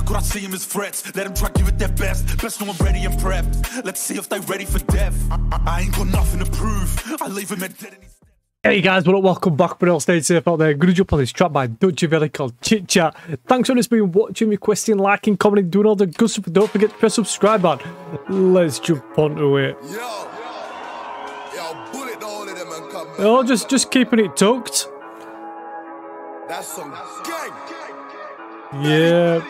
How could I see him as threats? Let him try give it their best. Best know I'm ready and prepped. Let's see if they ready for death. I ain't got nothing to prove. I leave him at dead and he's... Hey guys, welcome back, but all stay safe out there. Good job on this track by Dutchavelli called Chit Chat. Thanks for just being watching, requesting, liking, commenting, doing all the good stuff. Don't forget to press subscribe button. Let's jump onto it. Oh, just keeping it tucked. That's some gang. Yeah.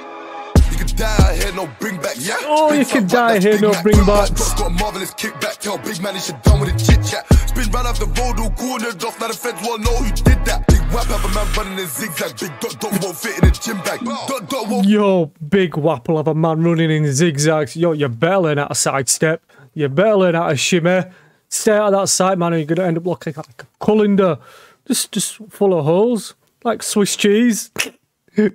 You can die here, no bring back. Yeah. Oh, you can die here, no bring back. Got a marvelous kickback. Tell big man he should done with a chit chat. Spin round off the road, all cornered off. Now the feds won't know who did that. Big whap have a man running in zigzag. Big dot won't fit in a gym bag. Dot won't. Yo, big whap will have a man running in zigzags. Yo, you better learn how to sidestep. You better learn how to shimmy. Stay out of that side, man, or you're gonna end up looking like a colander. Just full of holes. Like Swiss cheese.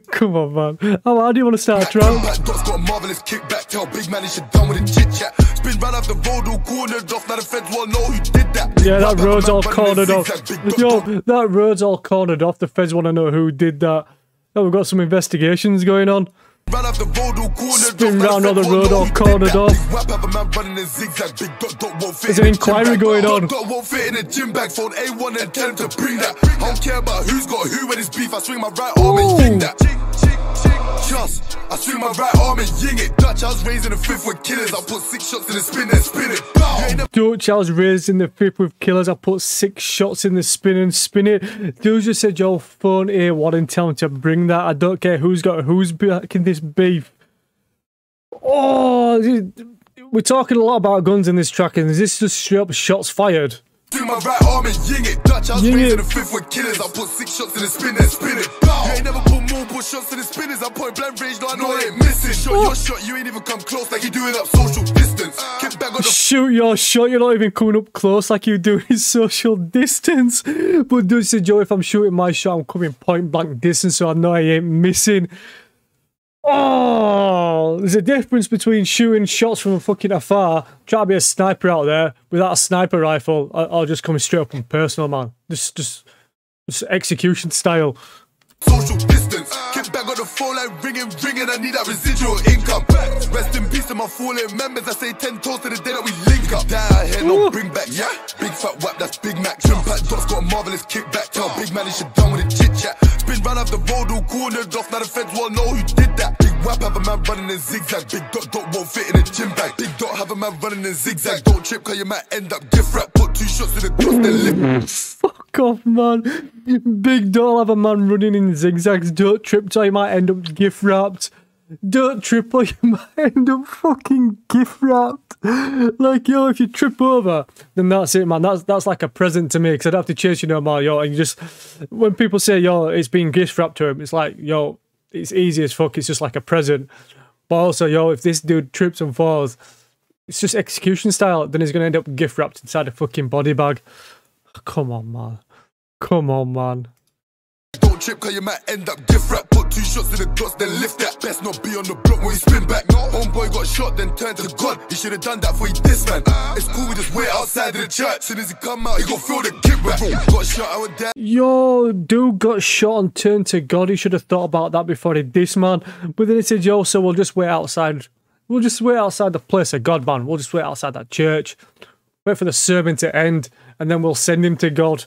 Come on, man. How hard do you want to start a track? Dot's got a marvelous kickback. Tell big man he should done with a chit chat. Spin round off the road, all cornered off. Now the feds won't know who did that. Yeah, that road's all cornered off. Yo, that road's all cornered off. The feds want to know who did that. Now we've got some investigations going on. Spin round on the road, all cornered off. There's an inquiry going on. Won't fit in a gym bag. Phone A1 and tell him to bring that. I don't care about who's got who when it's beef. I swing my right arm and ying that. Just, I swing my right arm and ying it. Dutch, I was raised in the fifth with killers. I put 6 shots in the spin and spin it. Dutch, I was raised in the fifth with killers. I put 6 shots in the spin and spin it. Dude just said, yo, phone A1 and tell him to bring that. I don't care who's got who's back in this beef. Oh, we're talking a lot about guns in this track, and is this just straight up shots fired? Do my right arm and ying it. Dutch, I was raised in the fifth with killers. I put 6 shots in the spin and spin it. You ain't never put more push shots to the spinners. I point blank range, no, I know I ain't missing. Shoot your shot, you ain't even come close like you doing up social distance. Get back on the... Shoot your shot, you're not even coming up close like you doing social distance. But dude said, yo, if I'm shooting my shot, I'm coming point blank distance, so I know I ain't missing. Oh, there's a difference between shooting shots from fucking afar, try to be a sniper out there without a sniper rifle, or just coming straight up and personal, man. Just execution style. Social distance, get back on the phone like ringing, I need that residual income. Rest in peace to my fallen members, I say 10 toes to the day that we link up. Die out here, no bring back, yeah? Big fat whap, that's Big Mac. Jump-pack, Dot's got a marvelous kickback. Tell big man he should done with a chit-chat. Spin round off the road, all cornered off. Now the feds won't know who did that. Big whap have a man running in zigzag. Big dot won't fit in a gym bag. Big dot have a man running in zigzag. Don't trip, cause you might end up gift wrap. Put 2 shots in the cross, then lip. Off, man. Big dot have a man running in zigzags. Don't trip till you might end up gift wrapped. Don't trip or you might end up fucking gift wrapped. Like, yo, if you trip over, then that's it, man. That's like a present to me, because I'd have to chase you no more, yo. And you just, when people say, yo, it's been gift wrapped to him, it's like, yo, it's easy as fuck. It's just like a present. But also, yo, if this dude trips and falls, it's just execution style, then he's going to end up gift wrapped inside a fucking body bag. Come on, man. Come on, man. Don't trip, cause you might end up gift wrap. Put 2 shots in the cross, then lift that. Best not be on the block when you spin back. Homeboy got shot, then turned to God. He should have done that for you this man. It's cool, we just wait outside of the church. Soon as he come out, he gon' feel the kickback. Got shot, I went down. Yo, dude got shot and turned to God. He should have thought about that before he dissed, man. But then he said, yo, so we'll just wait outside. We'll just wait outside the place of God, man. We'll just wait outside that church. Wait for the sermon to end, and then we'll send him to God.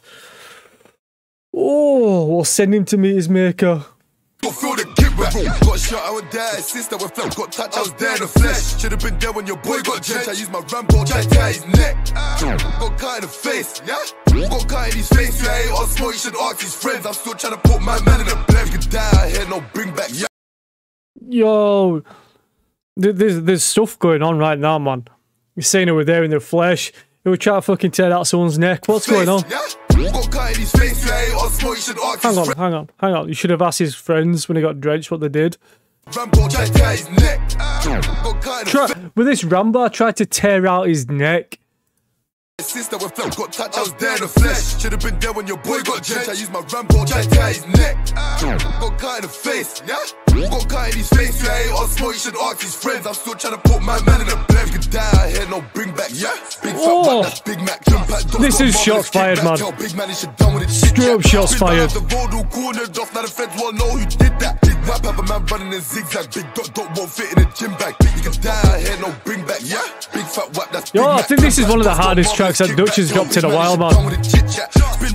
Oh, we'll send him to meet his maker. Got shot, I would die. Sister with flap got touched, I was there in the flesh. Should have been there when your boy got drenched. I used my Rambo, tried to tie his neck. Got cut in the face, yeah? Got cut in his face, yeah? I ain't on smoke, you should ask his friends. I'm still trying to put my man in the blend. You could die out here, no bring back, yeah? Yo, there's stuff going on right now, man. You're saying they were there in their flesh. They were trying to fucking tear out someone's neck. What's going on? Yeah? Hang on. You should have asked his friends when he got drenched what they did. Rambo tried to tear his neck. With this Rambo tried to tear out his neck. Sister with flap got touched, I was there in the flesh. Should have been there when your boy got drenched. I used my Rambo, tried to tear his neck. Got cut in the face, yeah? Got cut in his face, yeah? I ain't on smoke, you should ask his friends. I'm still trying to put my man in the blend. man could die. I had no bring back. Yeah, big oh, that's Big Mac. This is shots fired, man. Straight up shots fired. Wipe up a man running in zigzag. Big dot dot won't fit in a gym bag. You can die. I had no bring back. Yeah, big fat whack. That's Big Mac. Yo, I think this is one of the hardest tracks that Dutch has dropped in a while, man. Spin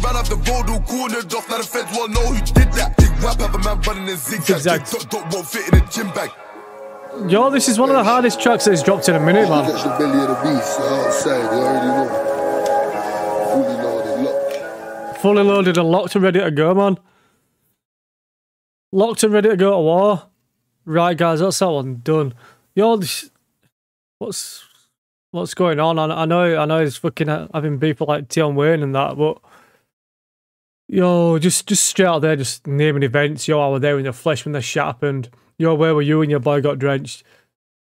round up the road, all cornered off. Now the feds won't know who did that. Big wipe up a man running in zigzag. Big dot dot won't fit in a gym bag. Yo, this is one of the hardest tracks that he's dropped in a minute, man. That's the belly of the beast outside. They already know. Fully loaded and locked. Fully loaded and locked and ready to go, man. Locked and ready to go to war. Right, guys, that's that one done. Yo, this, what's going on? I know he's fucking having people like Tion Wayne and that, but yo, just straight out there, just naming events. Yo, I was there in the flesh when the shit happened. Yo, where were you when your boy got drenched?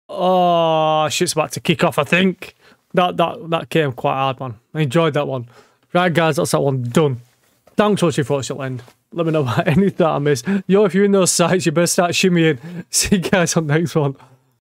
Oh, shit's about to kick off, I think. That came quite hard, man. I enjoyed that one. Right, guys, that's that one done. Thanks for watching, folks, till the end. Let me know about anything that I missed. Yo, if you're in those sites, you best start shimmying. See you guys on the next one.